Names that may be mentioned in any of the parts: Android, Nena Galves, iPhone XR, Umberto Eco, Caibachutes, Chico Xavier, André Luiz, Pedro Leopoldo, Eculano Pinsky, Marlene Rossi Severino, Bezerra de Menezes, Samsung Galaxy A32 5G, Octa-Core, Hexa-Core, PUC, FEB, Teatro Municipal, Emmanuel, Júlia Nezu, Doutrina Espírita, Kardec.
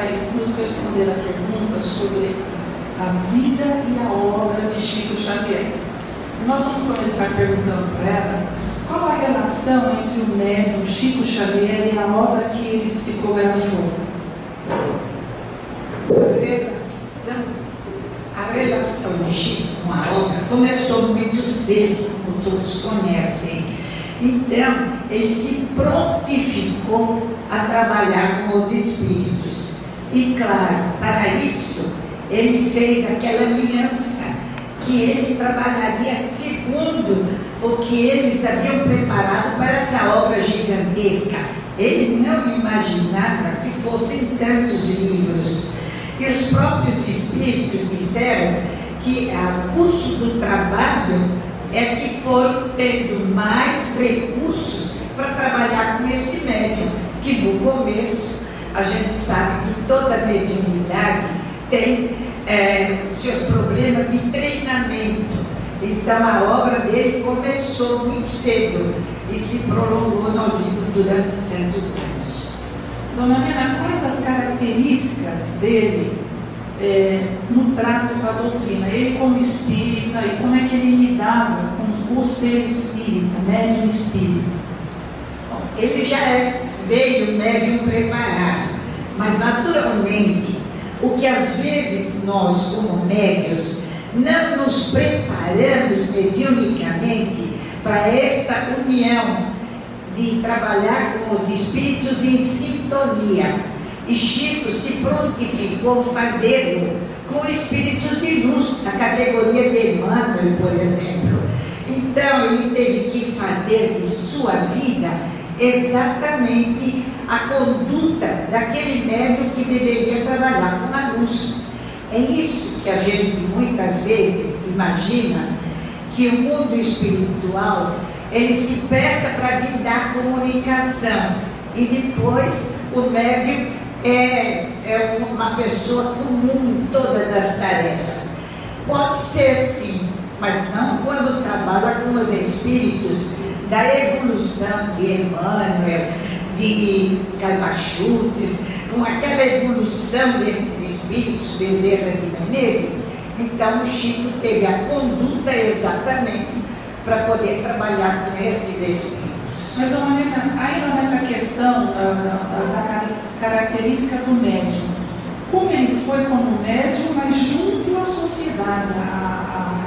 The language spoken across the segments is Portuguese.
vai nos responder a pergunta sobre a vida e a obra de Chico Xavier. Nós vamos começar perguntando para ela qual a relação entre o médium Chico Xavier e a obra que ele psicografou. A relação de Chico com a obra começou muito cedo, como todos conhecem. Então, ele se prontificou a trabalhar com os espíritos. E, claro, para isso, ele fez aquela aliança que ele trabalharia segundo o que eles haviam preparado para essa obra gigantesca. Ele não imaginava que fossem tantos livros. E os próprios espíritos disseram que, ao curso do trabalho, é que foram tendo mais recursos para trabalhar com esse médium, que no começo a gente sabe que toda mediunidade tem seus problemas de treinamento. Então a obra dele começou muito cedo e se prolongou nos livros durante tantos anos. Dona Nena, quais as características dele no trato com a doutrina? Ele como espírita, e como é que ele lidava com o ser espírita, médium espírita? Bom, ele já veio médium preparado, mas naturalmente o que às vezes nós como médios não nos preparamos mediunicamente para esta união de trabalhar com os espíritos em sintonia. E Chico se prontificou fazê-lo com espíritos de luz, na categoria de Emmanuel, por exemplo. Então, ele teve que fazer de sua vida exatamente a conduta daquele médium que deveria trabalhar com a luz. É isso que a gente muitas vezes imagina, que o mundo espiritual ele se presta para vir dar comunicação e depois o médium é uma pessoa comum em todas as tarefas. Pode ser sim, mas não quando trabalha com os espíritos da evolução de Emmanuel, de Caibachutes, com aquela evolução desses espíritos, Bezerra de Menezes. Então o Chico teve a conduta exatamente para poder trabalhar com esses espíritos. Mas, dona Nena, ainda nessa questão da característica do médium, como ele foi como médium, mas junto à sociedade,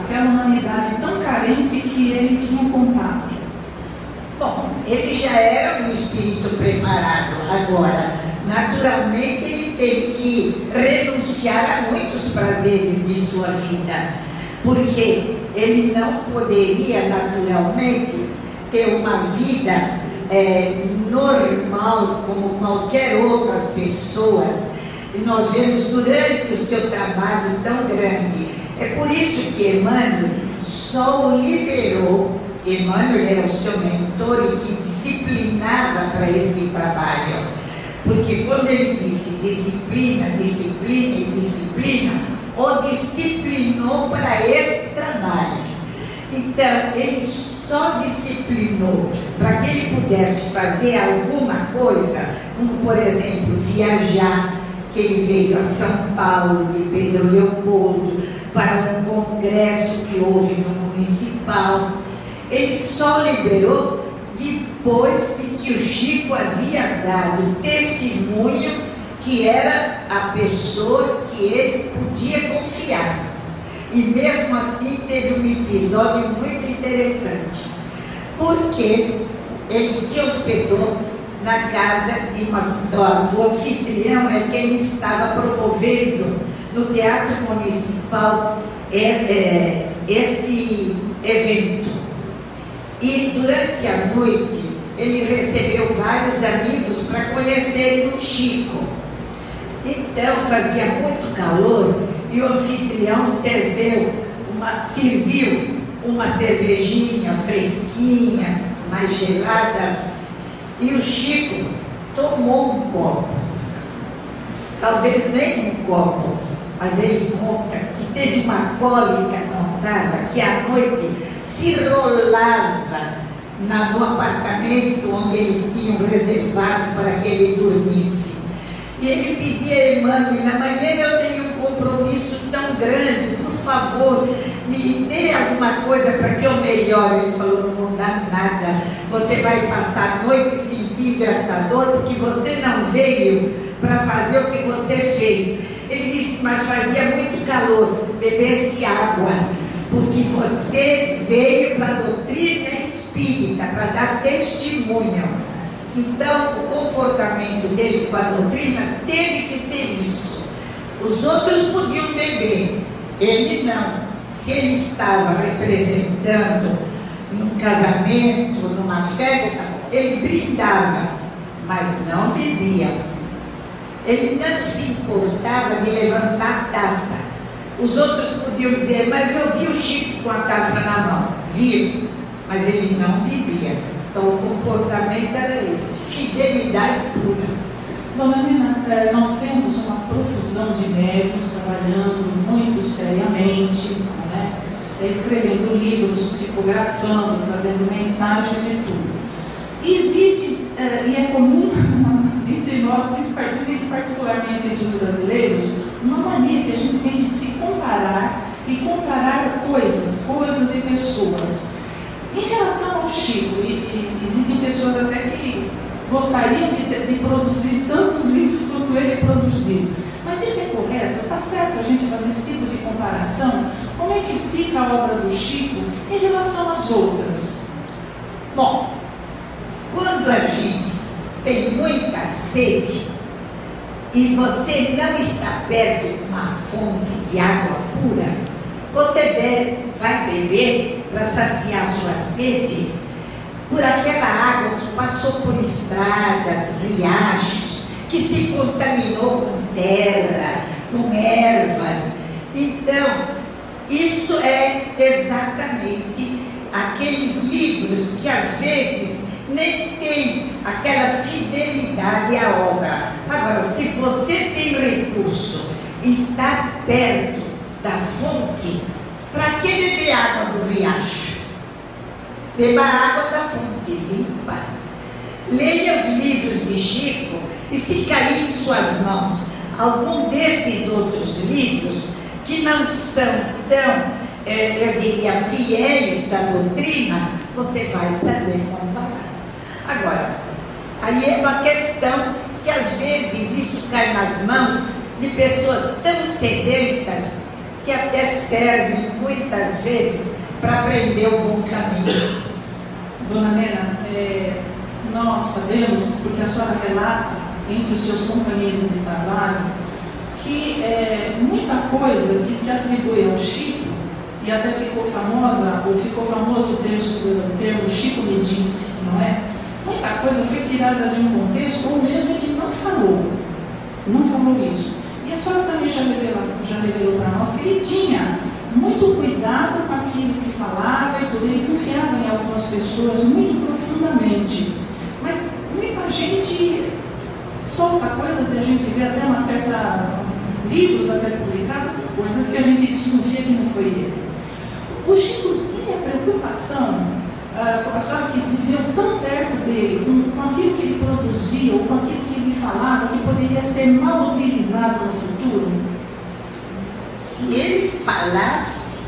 àquela humanidade tão carente que ele tinha contato? Bom, ele já era um espírito preparado. Agora, naturalmente, ele teve que renunciar a muitos prazeres de sua vida, porque ele não poderia, naturalmente, ter uma vida normal como qualquer outras pessoas. E nós vemos durante o seu trabalho tão grande. É por isso que Emmanuel só o liberou. Emmanuel era o seu mentor e que disciplinava para esse trabalho. Porque quando ele disse disciplina, disciplina e disciplina, o disciplinou para esse trabalho. Então, ele só disciplinou para que ele pudesse fazer alguma coisa, como, por exemplo, viajar, que ele veio a São Paulo, de Pedro Leopoldo, para um congresso que houve no Municipal. Ele só liberou depois de que o Chico havia dado testemunho que era a pessoa que ele podia confiar. E mesmo assim teve um episódio muito interessante, porque ele se hospedou na casa de do anfitrião, é quem estava promovendo no Teatro Municipal esse evento. E durante a noite ele recebeu vários amigos para conhecerem o Chico. Então fazia muito calor e o anfitrião serviu uma cervejinha fresquinha, mais gelada, e o Chico tomou um copo. Talvez nem um copo, mas ele conta que teve uma cólica, contava, que à noite se rolava no apartamento onde eles tinham reservado para que ele dormisse. E ele pedia a Emmanuel: amanhã eu tenho um compromisso tão grande, por favor, me dê alguma coisa para que eu melhore. Ele falou: não vou dar nada, você vai passar a noite sentindo essa dor, porque você não veio para fazer o que você fez. Ele disse: mas fazia muito calor, bebesse água, porque você veio para a doutrina espírita, para dar testemunho. Então, o comportamento dele com a doutrina teve que ser isso. Os outros podiam beber, ele não. Se ele estava representando num casamento, numa festa, ele brindava, mas não bebia. Ele não se importava de levantar a taça. Os outros podiam dizer: mas eu vi o Chico com a taça na mão. Viu, mas ele não bebia. Então, o comportamento era esse, fidelidade pura. Dona Nena, nós temos uma profusão de médicos trabalhando muito seriamente, né? Escrevendo livros, psicografando, trazendo mensagens e tudo. E existe, e é comum entre nós, particularmente entre os brasileiros, uma mania que a gente tem de se comparar e comparar coisas e pessoas. Em relação ao Chico, e existem pessoas até que gostariam de produzir tantos livros quanto ele produziu. Mas isso é correto? Está certo a gente fazer esse tipo de comparação? Como é que fica a obra do Chico em relação às outras? Bom, quando a gente tem muita sede e você não está perto de uma fonte de água pura, você vai beber para saciar sua sede por aquela água que passou por estradas, riachos, que se contaminou com terra, com ervas. Então, isso é exatamente aqueles livros que às vezes nem tem aquela fidelidade à obra. Agora, se você tem recurso e está perto da fonte, para que beber água do riacho? Beba água da fonte limpa. Leia os livros de Chico e, se cair em suas mãos algum desses outros livros que não são tão, eu diria, fiéis da doutrina, você vai saber comparar. Agora, aí é uma questão que às vezes isso cai nas mãos de pessoas tão sedentas que até servem muitas vezes para aprender o bom caminho. Dona Nena, nós sabemos, porque a senhora relata entre os seus companheiros de trabalho, que muita coisa que se atribui ao Chico, e até ficou famoso o termo Chico me disse, não é? Muita coisa foi tirada de um contexto, ou mesmo ele não falou isso. E a senhora também já revelou para nós que ele tinha muito cuidado com aquilo que falava e tudo. Ele confiava em algumas pessoas muito profundamente. Mas muita gente solta coisas que a gente vê até uma certa... livros até publicados, coisas que a gente desconfia que não foi ele. O Chico tinha preocupação, a senhora que viveu tão perto dele, com aquilo que ele produzia, ou com aquilo que ele falava, que poderia ser mal utilizado no futuro? Se ele falasse,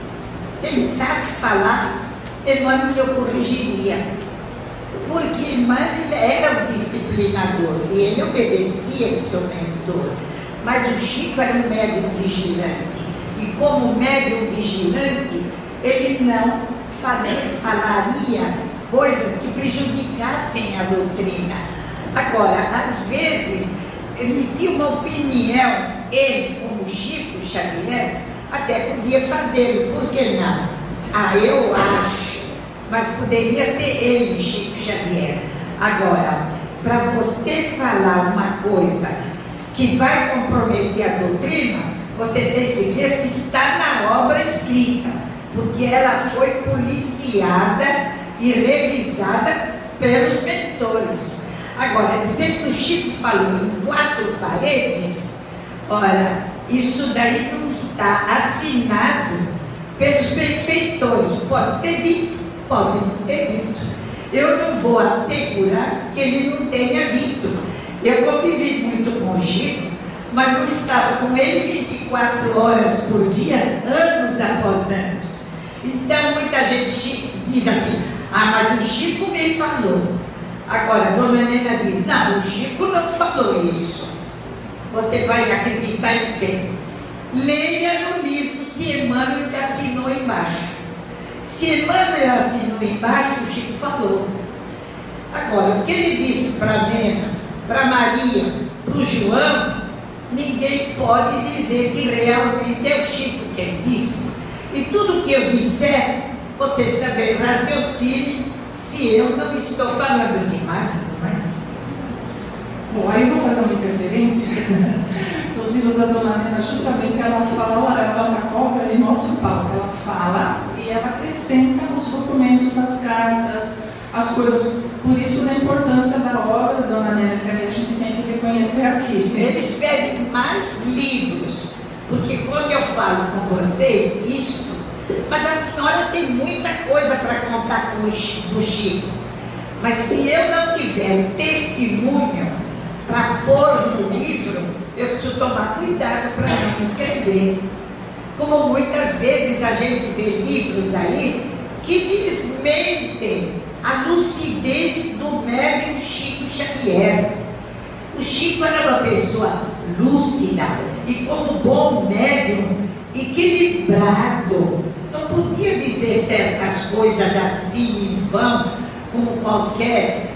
tentar falar, Emmanuel eu corrigiria. Porque Emmanuel era um disciplinador e ele obedecia ao seu mentor. Mas o Chico era um médium vigilante. E como médium vigilante, ele não falaria coisas que prejudicassem a doutrina. Agora, às vezes, emitir uma opinião, ele, como Chico Xavier, até podia fazê-lo. Por que não? Ah, eu acho. Mas poderia ser ele, Chico Xavier. Agora, para você falar uma coisa que vai comprometer a doutrina, você tem que ver se está na obra escrita, porque ela foi policiada e revisada pelos mentores. Agora, dizer que o Chico falou em quatro paredes, ora, isso daí não está assinado pelos benfeitores. Pode ter dito, pode não ter dito. Eu não vou assegurar que ele não tenha dito. Eu convivi muito com o Chico mas eu estava com ele 24 horas por dia, anos após anos. Então, muita gente diz assim, ah, mas o Chico me falou. Agora, a dona Nena diz, não, o Chico não falou isso. Você vai acreditar em quem? Leia no livro se Emmanuel assinou embaixo. Se Emmanuel assinou embaixo, o Chico falou. Agora, o que ele disse para Nena, para Maria, para o João, ninguém pode dizer que realmente é o Chico quem disse. E tudo que eu disser, vocês também raciocinem se eu não estou falando demais, não é? Bom, aí eu vou fazer uma interferência dos livros da dona Nena, justamente ela fala, ela cobra e mostra o pau, ela fala e ela acrescenta os documentos, as cartas, as coisas. Por isso, a importância da obra, dona Nena, que a gente tem que reconhecer aqui. Eles pedem mais livros, porque quando eu falo com vocês isso, mas a senhora tem muita coisa para contar com o Chico. Mas se eu não tiver testemunho para pôr no livro, eu preciso tomar cuidado para não escrever. Como muitas vezes a gente vê livros aí que desmentem a lucidez do médium Chico Xavier. O Chico era uma pessoa lúcida e como bom médium, equilibrado. Não podia dizer certas coisas assim em vão, como qualquer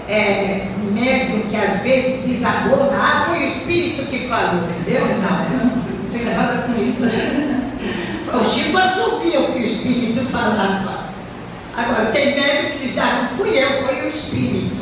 médium que às vezes desabona, ah, foi o espírito que falou, entendeu? Não tem nada com isso. O Chico assumia o que o espírito falava. Agora, tem médium que diz, ah, não fui eu, foi o espírito.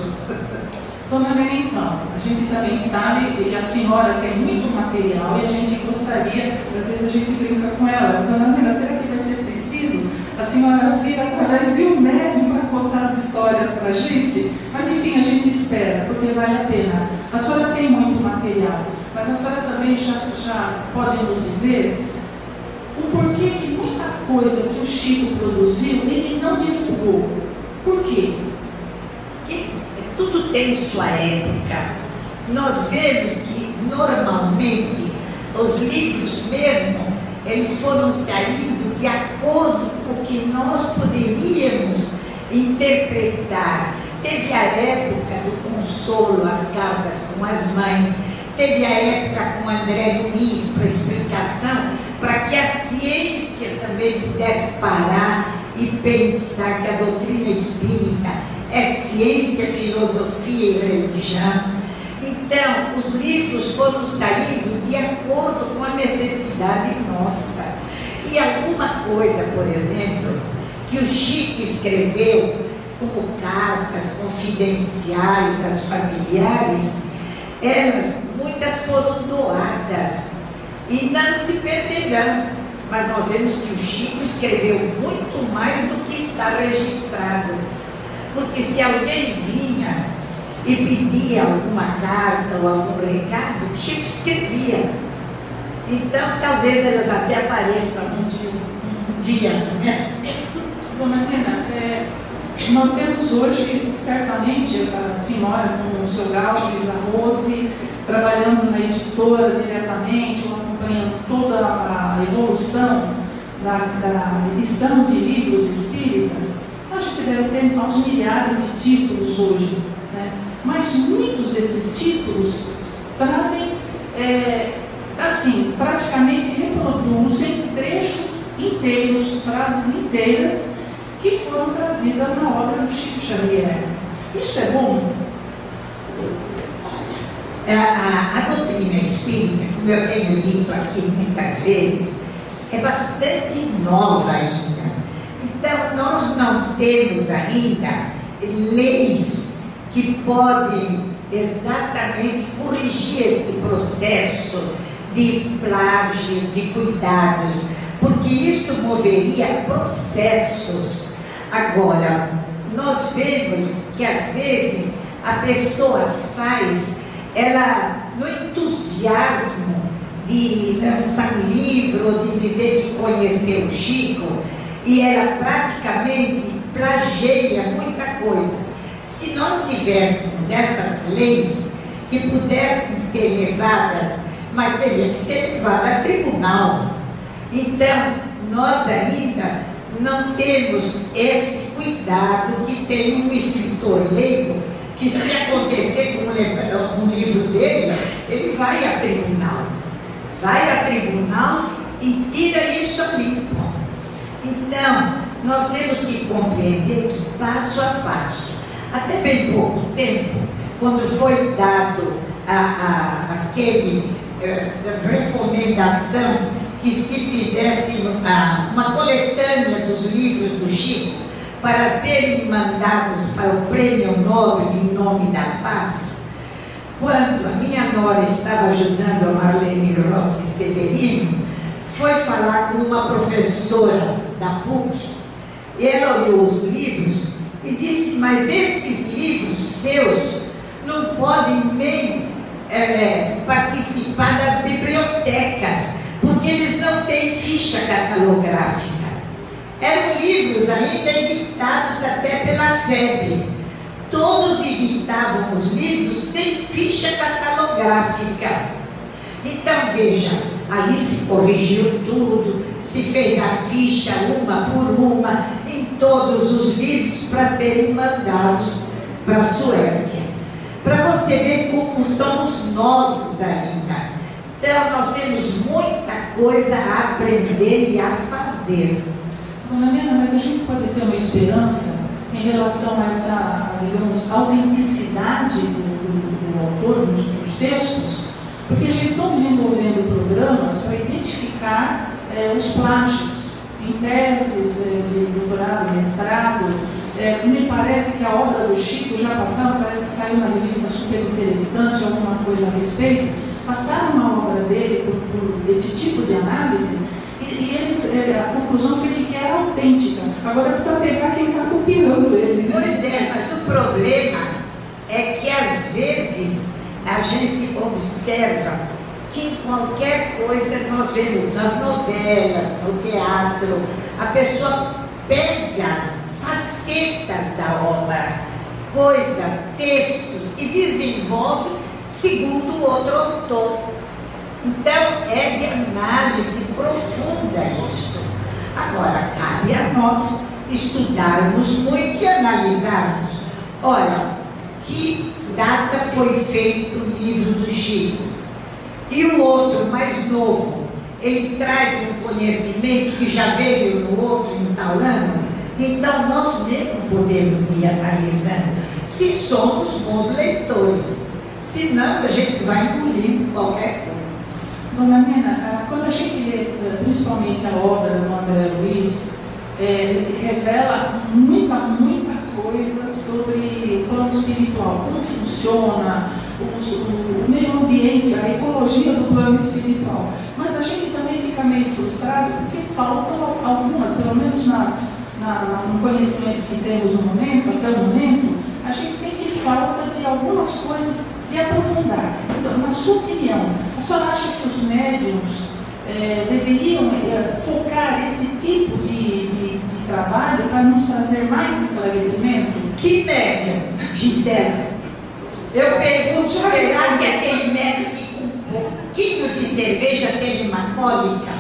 Dona Nena, então, a gente também sabe, e a senhora tem muito material e a gente gostaria, às vezes a gente brinca com ela, dona Nena, será que vai ser preciso? A senhora vira através de um médium para contar as histórias para a gente? Mas enfim, a gente espera, porque vale a pena. A senhora tem muito material, mas a senhora também já pode nos dizer o porquê que muita coisa que o Chico produziu, ele não divulgou. Por quê? Tudo tem sua época. Nós vemos que, normalmente, os livros mesmo, eles foram saindo de acordo com o que nós poderíamos interpretar. Teve a época do consolo, as cartas com as mães. Teve a época com André Luiz para explicação, para que a ciência também pudesse parar e pensar que a doutrina espírita é ciência, filosofia e religião. Então, os livros foram saindo de acordo com a necessidade nossa. E alguma coisa, por exemplo, que o Chico escreveu como cartas confidenciais aos familiares, elas, muitas foram doadas e não se perderão. Mas nós vemos que o Chico escreveu muito mais do que está registrado. Porque se alguém vinha e pedia alguma carta ou algum recado, o Chico escrevia. Então, talvez elas até apareçam um dia, né? Dona Nena, nós temos hoje, certamente, a senhora com o seu Galves, a Rose, trabalhando na editora diretamente, acompanhando toda a evolução da edição de livros espíritas. Acho que deve ter uns milhares de títulos hoje, né? Mas muitos desses títulos trazem, assim, praticamente reproduzem trechos inteiros, frases inteiras que foram trazidas na obra do Chico Xavier. Isso é bom? A doutrina espírita, como eu tenho dito aqui muitas vezes, é bastante nova ainda. Então, nós não temos ainda leis que podem exatamente corrigir esse processo de plágio, de cuidados, porque isso moveria processos. Agora, nós vemos que, às vezes, a pessoa faz, ela, no entusiasmo de lançar um livro, de dizer que conheceu o Chico, e ela praticamente plageia muita coisa. Se nós tivéssemos essas leis que pudessem ser levadas mas teria que ser levada a tribunal. Então, nós ainda não temos esse cuidado que tem um escritor leigo, que se acontecer com um livro dele, ele vai a tribunal. Vai a tribunal e tira isso a limpo. Então, nós temos que compreender que passo a passo, até bem pouco tempo, quando foi dado aquela recomendação que se fizesse uma coletânea dos livros do Chico para serem mandados para o Prêmio Nobel em nome da paz, quando a minha nora estava ajudando a Marlene Rossi Severino, foi falar com uma professora da PUC, e ela olhou os livros e disse, mas esses livros seus não podem nem participar das bibliotecas, porque eles não têm ficha catalográfica. Eram livros ainda editados até pela FEB. Todos editavam os livros sem ficha catalográfica. Então, veja, ali se corrigiu tudo, se fez a ficha uma por uma em todos os livros para serem mandados para a Suécia. Para você ver como somos nós ainda. Então, nós temos muita coisa a aprender e a fazer. Nena, mas a gente pode ter uma esperança em relação a essa, digamos, autenticidade do autor dos textos, porque já estão desenvolvendo programas para identificar os plásticos em teses de doutorado, mestrado. Me parece que a obra do Chico já passava, parece que saiu uma revista super interessante, alguma coisa a respeito. Passaram uma obra dele por esse tipo de análise. E eles, a conclusão foi que era autêntica. Agora precisa pegar quem está copiando ele. Pois é, mas o problema é que às vezes a gente observa que em qualquer coisa nós vemos nas novelas, no teatro, a pessoa pega facetas da obra, coisa, textos e desenvolve segundo o outro autor. Então, é de análise profunda isso. Agora, cabe a nós estudarmos muito e analisarmos. Olha, que data foi feito o livro do Chico? E o outro, mais novo, ele traz um conhecimento que já veio no outro em tal ano? Então, nós mesmo podemos ir analisando, se somos bons leitores. Senão, a gente vai engolir qualquer coisa. Dona Nena, quando a gente lê principalmente a obra do André Luiz, revela muita coisa sobre o plano espiritual, como funciona o meio ambiente, a ecologia do plano espiritual. Mas a gente também fica meio frustrado porque faltam algumas, pelo menos no conhecimento que temos no momento, até o momento, a gente sente falta de algumas coisas de aprofundar. Então, na sua opinião, a senhora acha que os médiums deveriam focar esse tipo de trabalho para nos trazer mais esclarecimento? Que médium, Gisela? Eu pergunto, será que aquele médium que com um pouquinho de cerveja teve uma cólica?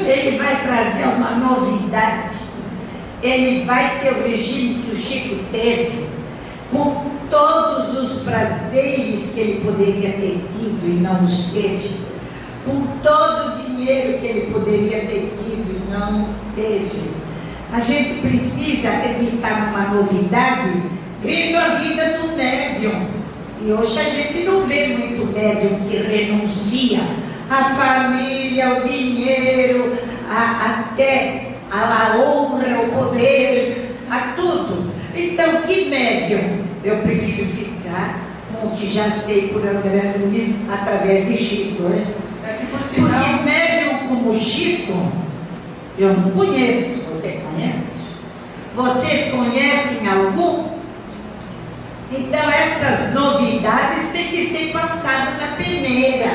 Ele vai trazer uma novidade. Ele vai ter o regime que o Chico teve, com todos os prazeres que ele poderia ter tido e não os teve, com todo o dinheiro que ele poderia ter tido e não teve. A gente precisa acreditar numa novidade vindo a vida do médium. E hoje a gente não vê muito médium que renuncia à família, ao dinheiro, até à honra, ao poder, a tudo. Então, que médium? Eu prefiro ficar com o que já sei por André Luiz através de Chico, né? Porque médium como Chico, eu não conheço. Você conhece? Vocês conhecem algum? Então, essas novidades têm que ser passadas na peneira.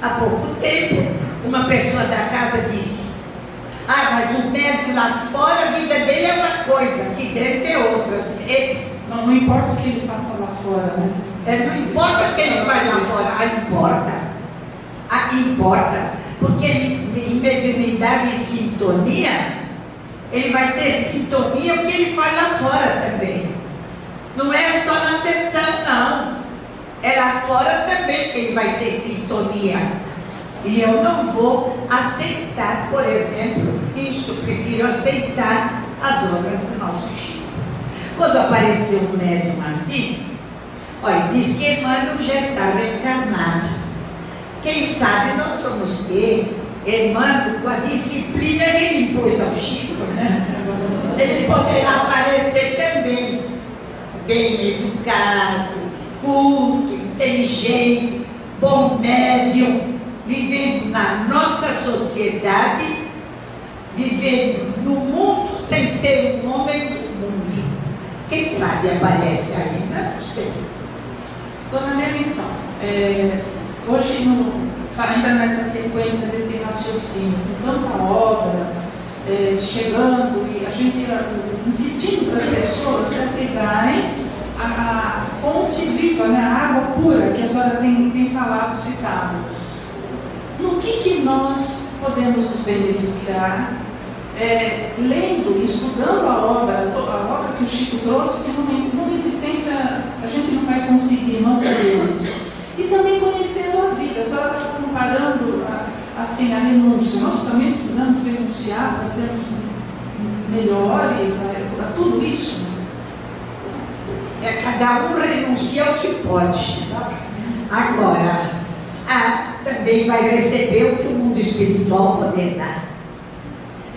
Há pouco tempo, uma pessoa da casa disse: ah, mas o médico lá fora, a vida dele é uma coisa, aqui dentro é outra. Eu disse, não importa o que ele faça lá fora, né? Não importa o que ele faz lá fora, importa. importa, porque em mediunidade e sintonia, ele vai ter sintonia porque ele faz lá fora também. Não é só na sessão, não. É lá fora também que ele vai ter sintonia. E eu não vou aceitar, por exemplo, isto. Prefiro aceitar as obras do nosso Chico. Quando apareceu um médium assim, olha, diz que Emmanuel já estava encarnado. Quem sabe nós somos ter Emmanuel com a disciplina que ele impôs ao Chico. Ele poderá aparecer também bem educado, culto, inteligente, bom médium, vivendo na nossa sociedade, vivendo no mundo sem ser um homem do mundo. Quem sabe aparece ainda, não sei. Dona Nena, então, hoje, ainda nessa sequência desse raciocínio, com tanta obra, chegando e a gente insistindo para as pessoas se apegarem a fonte viva, né, a água pura que a senhora tem falado, citado. No que nós podemos nos beneficiar lendo e estudando a obra que o Chico trouxe, que numa existência a gente não vai conseguir, nós sabemos. E também conhecendo a vida. A senhora está comparando a renúncia. Nós também precisamos renunciar para sermos melhores, a tudo isso. Cada um renuncia ao que pode. Agora, também vai receber o que o mundo espiritual poder dar.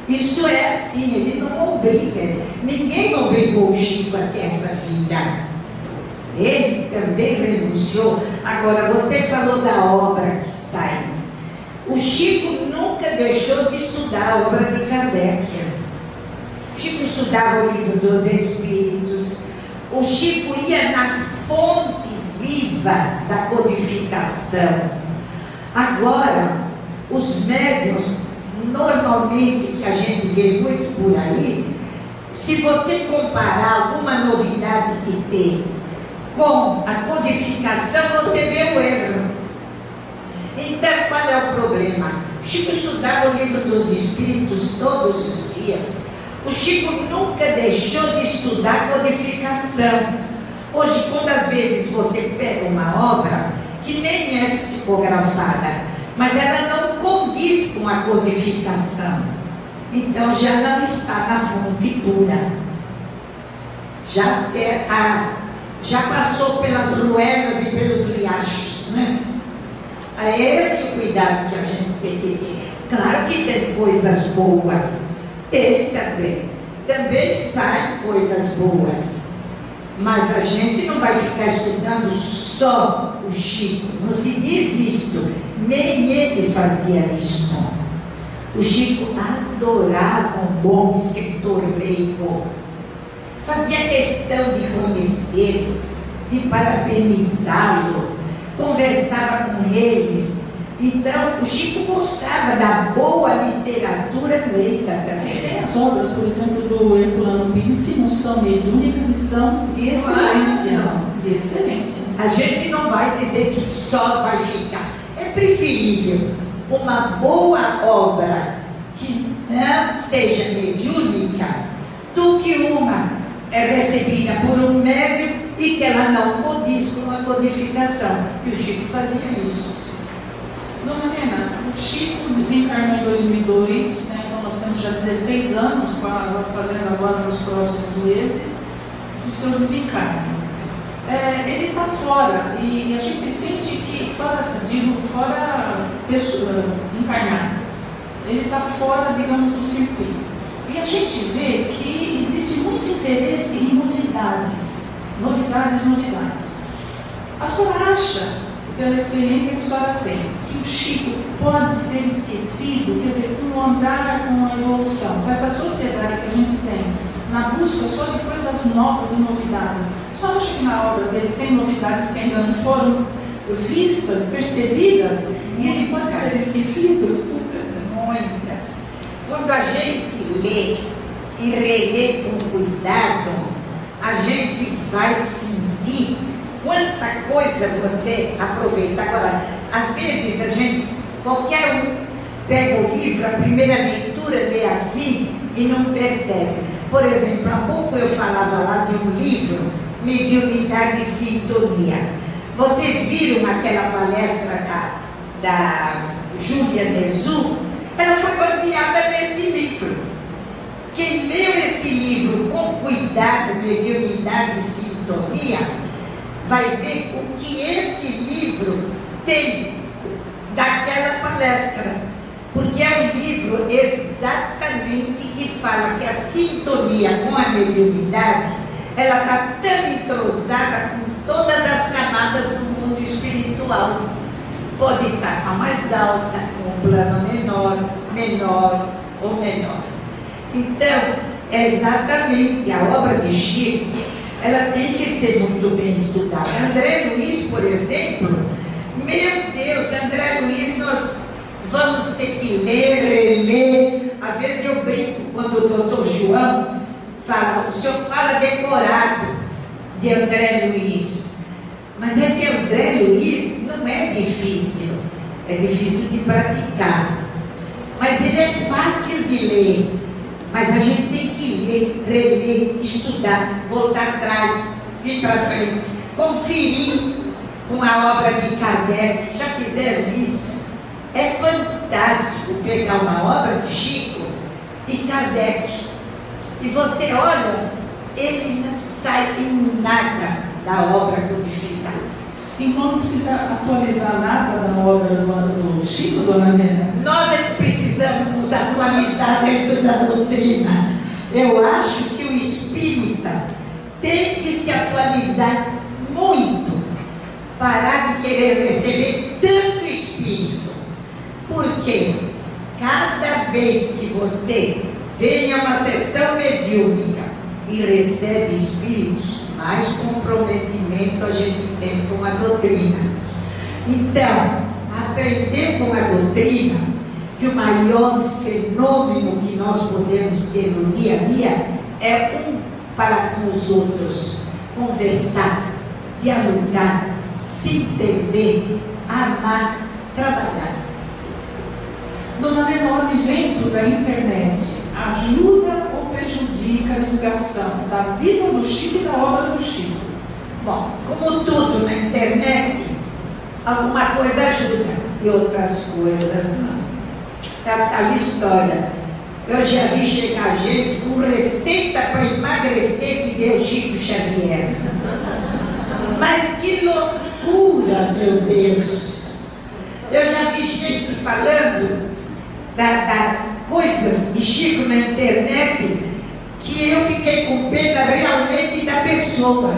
Isso é assim, ele não obriga. Ninguém obrigou o Chico a ter essa vida. Ele também renunciou. Agora, você falou da obra que sai. O Chico nunca deixou de estudar a obra de Kardec. O Chico estudava o livro dos Espíritos. O Chico ia na fonte viva da codificação. Agora, os médiuns, normalmente, que a gente vê muito por aí, se você comparar alguma novidade que tem com a codificação, você vê o erro. Então, qual é o problema? O Chico estudava o livro dos Espíritos todos os dias. O Chico nunca deixou de estudar codificação. Hoje, quantas vezes você pega uma obra que nem é psicografada, mas ela não condiz com a codificação. Então, já não está na fonte pura. Já passou pelas ruelas e pelos riachos, né? É esse o cuidado que a gente tem que ter. Claro que tem coisas boas. Tem também saem coisas boas, mas a gente não vai ficar estudando só o Chico, não se diz isto, nem ele fazia isto. O Chico adorava um bom escritor leigo, fazia questão de conhecê-lo, de parabenizá-lo, conversava com eles. Então, o Chico gostava da boa literatura leita também. Tem as obras, por exemplo, do Eculano Pinsky, que não são mediúnicas e são de excelência. A gente não vai dizer que só vai ficar. É preferível uma boa obra que não seja mediúnica do que uma recebida por um médium e que ela não condiz com a codificação. E o Chico fazia isso. Dona Nena, o Chico desencarnou em 2002, né? Então nós temos já 16 anos, fazendo agora nos próximos meses, de seu desencarno. Ele está fora, e a gente sente que, fora pessoa encarnada, ele está fora, digamos, do circuito. E a gente vê que existe muito interesse em novidades. A senhora acha, pela experiência que a senhora tem, que o Chico pode ser esquecido, quer dizer, com o andar, com a evolução, com essa sociedade que a gente tem, na busca só de coisas novas e novidades? A senhora acha que na obra dele tem novidades que ainda não foram vistas, percebidas, e ele pode ser esquecido? Muitas. Quando a gente lê e relê com cuidado, a gente vai sentir quanta coisa você aproveita. Agora, às vezes a gente Qualquer um pega o livro, a primeira leitura, lê assim e não percebe. Por exemplo, há pouco eu falava lá de um livro, Mediunidade e Sintonia. Vocês viram aquela palestra da Júlia Nezu? Ela foi baseada nesse livro. Quem leu esse livro com cuidado, Mediunidade e Sintonia, vai ver o que esse livro tem daquela palestra, porque é um livro exatamente que fala que a sintonia com a mediunidade, ela está tão entrosada com todas as camadas do mundo espiritual. Pode estar a mais alta, com um plano menor. Então, é exatamente a obra de Chico, ela tem que ser muito bem estudada. André Luiz, por exemplo, meu Deus, André Luiz, nós vamos ter que ler, reler. Às vezes eu brinco quando o doutor João fala, o senhor fala decorado de André Luiz. Mas é que André Luiz não é difícil, é difícil de praticar. Mas ele é fácil de ler. Mas a gente tem que ler, reler, estudar, voltar atrás, ir para frente, conferir com a obra de Kardec. Já fizeram isso? É fantástico pegar uma obra de Chico e Kardec. E você olha, ele não sai em nada da obra codificada. Então não precisa atualizar nada da obra do Chico, dona Nena? Nós precisamos nos atualizar dentro da doutrina. Eu acho que o espírita tem que se atualizar muito. Parar de querer receber tanto espírito. Porque cada vez que você vem a uma sessão mediúnica e recebe espíritos, mais comprometimento a gente tem com a doutrina. Então, aprender com a doutrina que o maior fenômeno que nós podemos ter no dia a dia é um para com os outros, conversar, dialogar, se entender, amar, trabalhar. Dona Nena, o advento da internet ajuda ou prejudica a divulgação da vida do Chico e da obra do Chico? Bom, como tudo na internet, alguma coisa ajuda e outras coisas não. É aquela história. Eu já vi chegar gente com receita para emagrecer que deu Chico Xavier. Mas que loucura, meu Deus! Eu já vi gente falando das coisas de Chico na internet que eu fiquei com pena realmente da pessoa.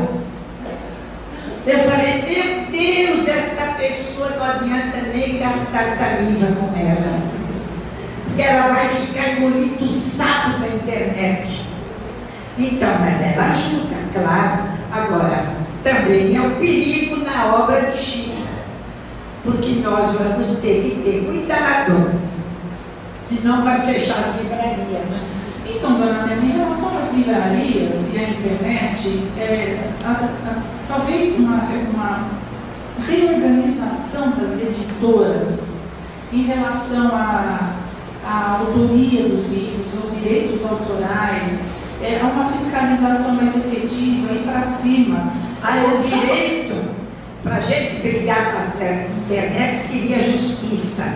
Eu falei, meu Deus, essa pessoa não adianta nem gastar saliva com ela, porque ela vai ficar engolindo sapo na internet. Então, mas ela ajuda, claro. Agora, também é um perigo na obra de Chico, porque nós vamos ter que ter cuidado, senão vai fechar as livrarias. Então, dona Nena, em relação às livrarias e à internet, talvez uma reorganização das editoras em relação à autoria dos livros, aos direitos autorais, a uma fiscalização mais efetiva e para cima. O direito para a gente brigar com a internet seria justiça.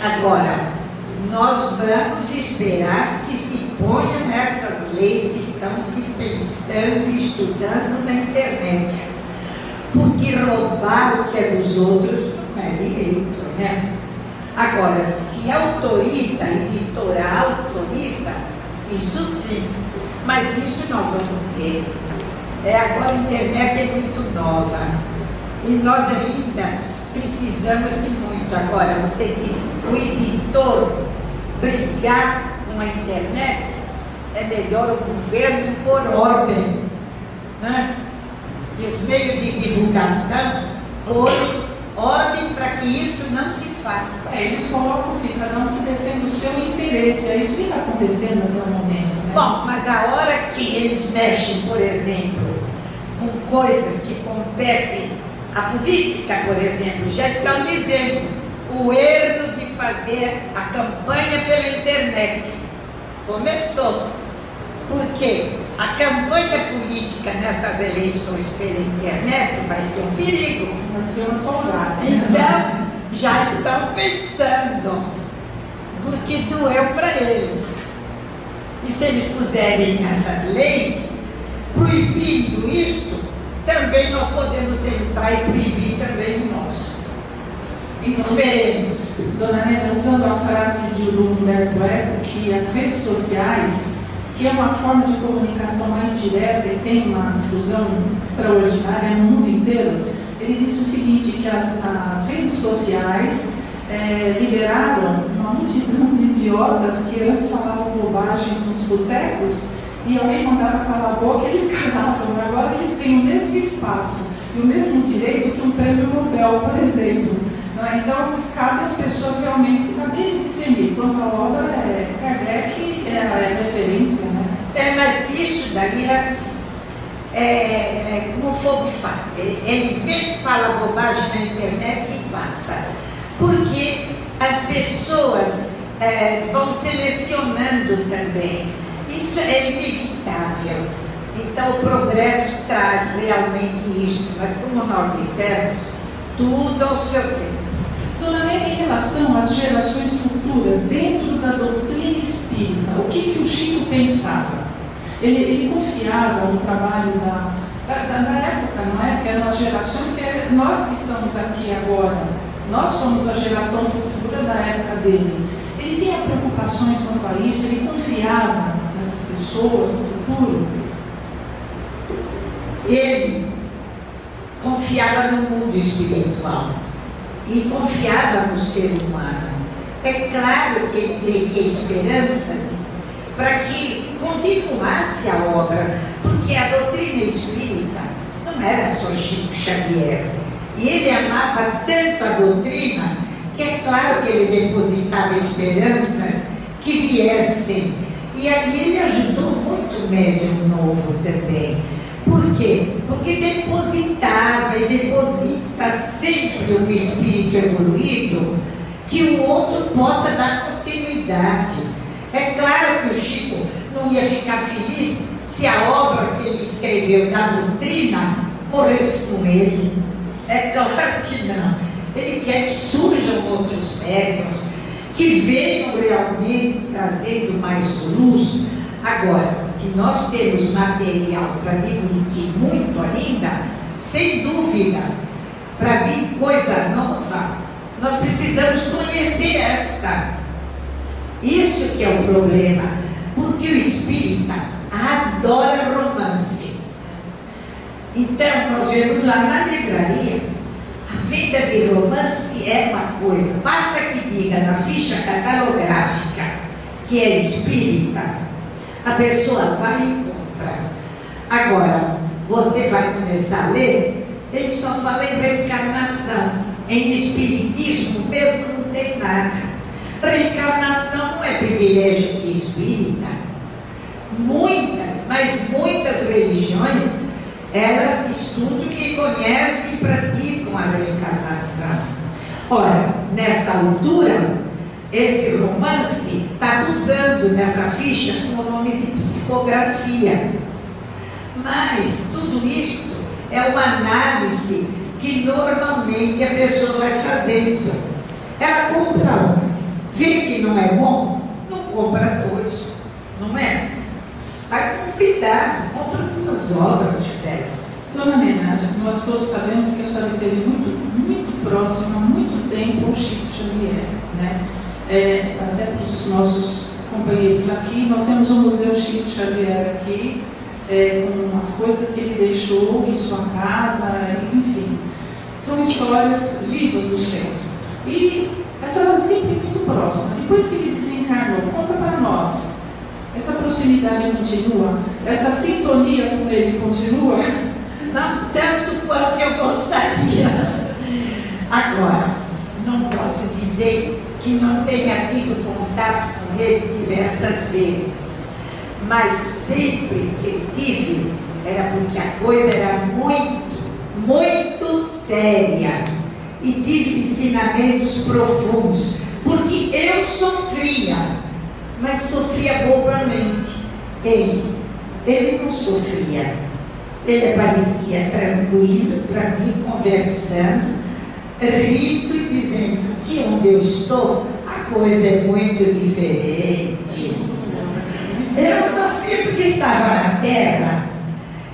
Agora, nós vamos esperar que se ponham essas leis que estão se pensando e estudando na internet. Porque roubar o que é dos outros não é direito, né? Agora, se autoriza, a editora autoriza, isso sim. Mas isso nós vamos ter. Agora a internet é muito nova. E nós ainda precisamos de muito. Agora, você diz, o editor brigar com a internet, é melhor o governo pôr ordem, né? E os meios de divulgação porem ordem para que isso não se faça. Eles colocam assim, cada um que defende o seu interesse. É isso que está acontecendo até o momento, né? Bom, mas a hora que eles mexem, por exemplo, com coisas que competem a política, por exemplo, já estão dizendo o erro de fazer a campanha pela internet. Começou. Porque a campanha política nessas eleições pela internet vai ser um perigo. Vai ser um combate. Então, já estão pensando, porque doeu para eles. E se eles puserem essas leis, proibindo isto, também nós podemos entrar e proibir também o nosso. Esperemos. Dona Nena, usando a frase de Umberto Eco, que as redes sociais, que é uma forma de comunicação mais direta e tem uma difusão extraordinária no mundo inteiro, ele disse o seguinte, que as redes sociais liberaram uma multidão de idiotas que antes falavam bobagens nos botecos e alguém mandava calar a boca e eles calavam. Agora eles têm o mesmo espaço e o mesmo direito que um prêmio Nobel, por exemplo. Então, cabe às pessoas realmente saberem discernir. Quanto à obra, Kardec é a referência, né? Mas isso daí é como fogo de fato. Ele vem que fala bobagem na internet e passa. Porque as pessoas vão selecionando também. Isso é inevitável. Então, o progresso traz realmente isso. Mas, como nós dissemos, tudo ao seu tempo. Dona Nena, em relação às gerações futuras, dentro da doutrina espírita, o que o Chico pensava? Ele confiava no trabalho da época, não é? Que eram as gerações, que é nós que estamos aqui agora, nós somos a geração futura da época dele. Ele tinha preocupações quanto a isso? Ele confiava nessas pessoas, no futuro? Ele confiava no mundo espiritual e confiava no ser humano. É claro que ele teria esperança para que continuasse a obra, porque a doutrina espírita não era só Chico Xavier. E ele amava tanto a doutrina que é claro que ele depositava esperanças que viessem. E aí ele ajudou muito o médium novo também. Por quê? Porque depositava e deposita sempre um espírito evoluído que o outro possa dar continuidade. É claro que o Chico não ia ficar feliz se a obra que ele escreveu na doutrina morresse com ele. É claro que não. Ele quer que surjam outros médiuns que venham realmente trazendo mais luz. Agora, que nós temos material para discutir muito ainda, sem dúvida, para vir coisa nova, nós precisamos conhecer esta. Isso que é o problema, porque o espírita adora romance. Então, nós vemos lá na livraria, a venda de romance é uma coisa, basta que diga na ficha catalográfica que é espírita, a pessoa vai e compra. Agora, você vai começar a ler, ele só fala em reencarnação, em espiritismo, mesmo que não tem nada. Reencarnação não é privilégio de espírita. Muitas, mas muitas religiões, elas estudam e conhecem e praticam a reencarnação. Ora, nesta altura, esse romance está usando nessa ficha com o nome de psicografia. Mas tudo isto é uma análise que normalmente a pessoa vai fazendo. Ela compra um, vê que não é bom, não compra dois, não é? Vai com cuidado, compra algumas obras de fé. Dona Nena, nós todos sabemos que a senhora esteve muito próxima, há muito tempo ao Chico Xavier, né? Até para os nossos companheiros aqui, nós temos o Museu Chico Xavier aqui, com as coisas que ele deixou em sua casa, enfim. São histórias vivas do céu. E a senhora sempre muito próxima. Depois que ele desencarnou, conta para nós. Essa proximidade continua? Essa sintonia com ele continua? Não tanto quanto eu gostaria. Agora, não posso dizer que não tenha tido contato com ele diversas vezes. Mas sempre que eu tive, era porque a coisa era muito séria. E tive ensinamentos profundos. Porque porque eu sofria, mas sofria bobamente. Ele não sofria. Ele aparecia tranquilo para mim, conversando, rindo e dizendo que onde eu estou a coisa é muito diferente. Eu sofria porque estava na terra.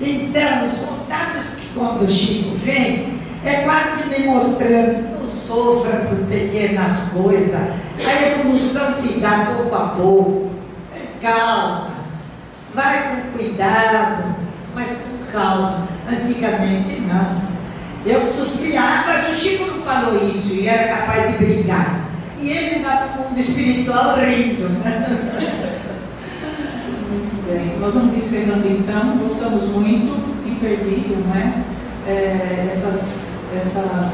Então, os contatos que quando o Chico vem, é quase que me mostrando, não sofra por pequenas coisas, a evolução se dá pouco a pouco, calma, vai com cuidado, mas com calma. Antigamente não. Eu sofria, mas o Chico não falou isso e era capaz de brigar. E ele lá no mundo espiritual rindo. Muito bem, nós vamos encerrando então, gostamos muito, imperdível, não é? Essas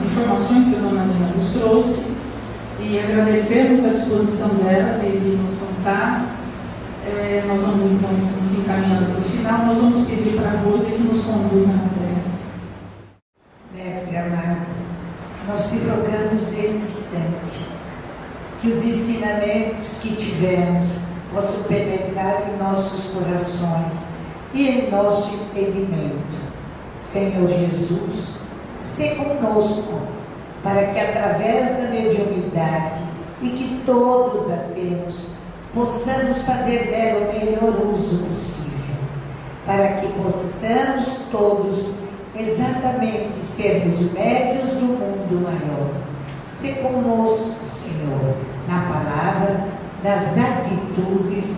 informações que a dona Nena nos trouxe, e agradecemos a disposição dela de nos contar. Nós vamos então nos encaminhando para o final. Nós vamos pedir para a Rosa que nos conduza na prece. Mestre amado, nós te rogamos neste instante que os ensinamentos que tivemos possam penetrar em nossos corações e em nosso entendimento. Senhor Jesus, se conosco, para que através da mediunidade e que todos a temos, possamos fazer dela o melhor uso possível, para que possamos todos exatamente sermos médios do mundo maior. Se conosco, Senhor, na palavra, nas atitudes,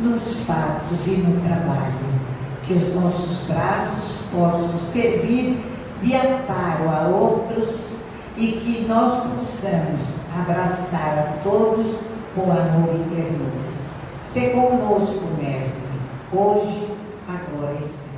nos fatos e no trabalho. Que os nossos braços possam servir de amparo a outros e que nós possamos abraçar a todos com amor e ternura. Se conosco, Mestre, hoje, agora e sempre.